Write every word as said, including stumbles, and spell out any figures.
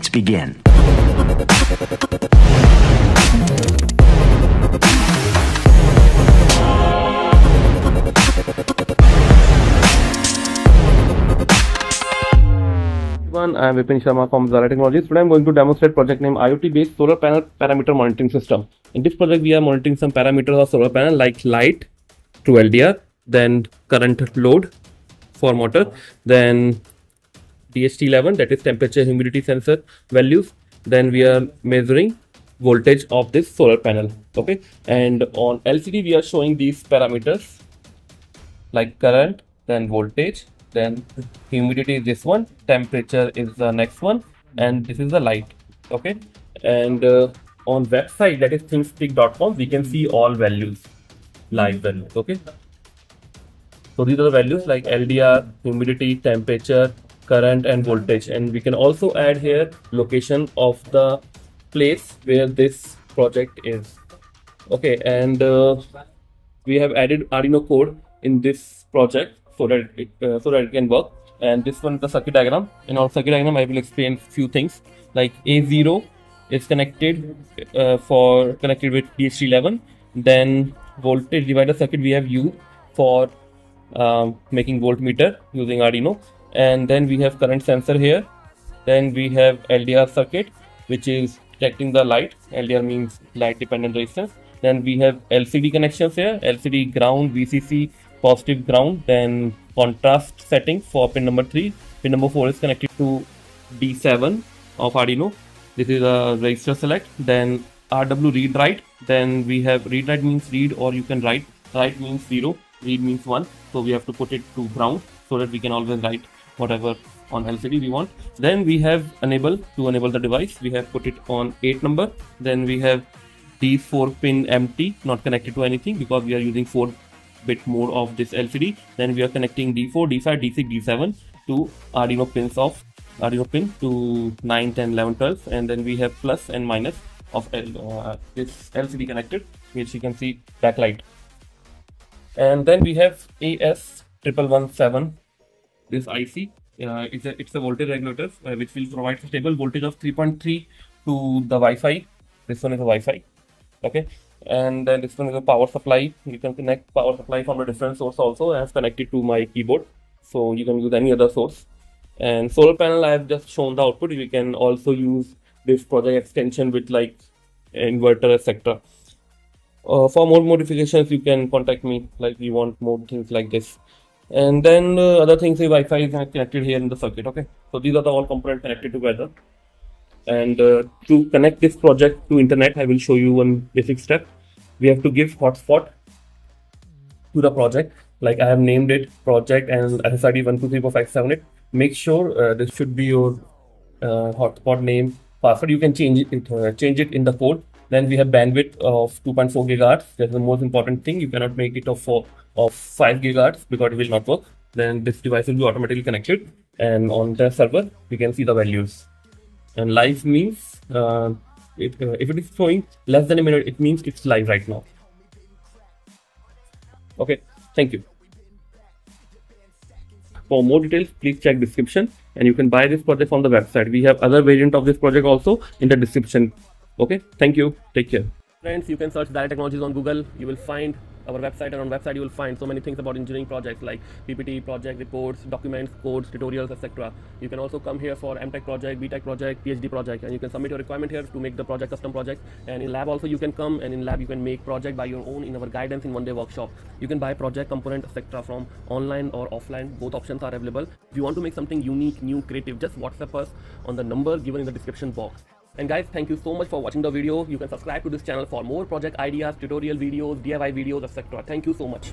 Let's begin. I am Vipin Sharma from Zara Technologies. Today I am going to demonstrate project named IoT based solar panel parameter monitoring system. In this project we are monitoring some parameters of solar panel like light through L D R, then current load for motor, then D H T eleven, that is temperature humidity sensor values. Then we are measuring voltage of this solar panel. Okay, and on L C D we are showing these parameters like current, then voltage, then humidity is this one, temperature is the next one, and this is the light. Okay, and uh, on website, that is thingspeak dot com, we can see all values, live values. Okay, so these are the values like L D R, humidity, temperature, current and voltage, and we can also add here location of the place where this project is. Okay, and uh, we have added Arduino code in this project so that it, uh, so that it can work. And this one is the circuit diagram. In our circuit diagram, I will explain few things like A zero is connected uh, for connected with D H T eleven. Then voltage divider circuit we have used for uh, making voltmeter using Arduino. And then we have current sensor here. Then we have L D R circuit, which is detecting the light. L D R means light dependent resistance. Then we have L C D connections here. L C D ground, V C C. Positive ground, then contrast setting for pin number three. Pin number four is connected to D seven of Arduino. This is a register select. Then R W read write. Then we have read write means read, or you can write. Write means zero, read means one. So we have to put it to ground so that we can always write whatever on L C D we want. Then we have enable to enable the device. We have put it on eight number. Then we have D four pin empty, not connected to anything because we are using four bit more of this L C D. Then we are connecting D four, D five, D six, D seven to Arduino pins of Arduino pin to nine, ten, eleven, twelve, and then we have plus and minus of L, uh, this L C D connected, which you can see backlight. And then we have A S one one one seven, this I C. Uh, it's, a, it's a voltage regulator uh, which will provide stable voltage of three point three to the Wi-Fi. This one is a Wi-Fi. Okay. And then this one is a power supply. You can connect power supply from a different source also. I have connected to my keyboard, so you can use any other source. And solar panel, I have just shown the output. You can also use this project extension with like inverter, et cetera. Uh, for more modifications, you can contact me. Like you want more things like this. And then uh, other things, say Wi-Fi is connected here in the circuit. Okay, so these are the all components connected together. And uh, to connect this project to internet, I will show you one basic step. We have to give hotspot to the project. Like I have named it project and S S I D one two three four five seven eight. Make sure uh, this should be your uh, hotspot name, password. You can change it, uh, change it in the code. Then we have bandwidth of two point four gigahertz. That's the most important thing. You cannot make it of four, of five gigahertz because it will not work. Then this device will be automatically connected, and on the server we can see the values. And live means uh, it, uh, if it is showing less than a minute, it means it's live right now. Okay, thank you. For more details, please check description, and you can buy this project from the website. We have other variant of this project also in the description. Okay, thank you. Take care. Friends, you can search Zara Technologies on Google. You will find our website, and on website you will find so many things about engineering projects like P P T, project reports, documents, codes, tutorials, et cetera. You can also come here for M Tech project, B Tech project, P H D project, and you can submit your requirement here to make the project custom project. And in lab also you can come, and in lab you can make project by your own in our guidance in one day workshop. You can buy project component, et cetera from online or offline. Both options are available. If you want to make something unique, new, creative, just WhatsApp us on the number given in the description box. And guys, thank you so much for watching the video. You can subscribe to this channel for more project ideas, tutorial videos, D I Y videos, et cetera. Thank you so much.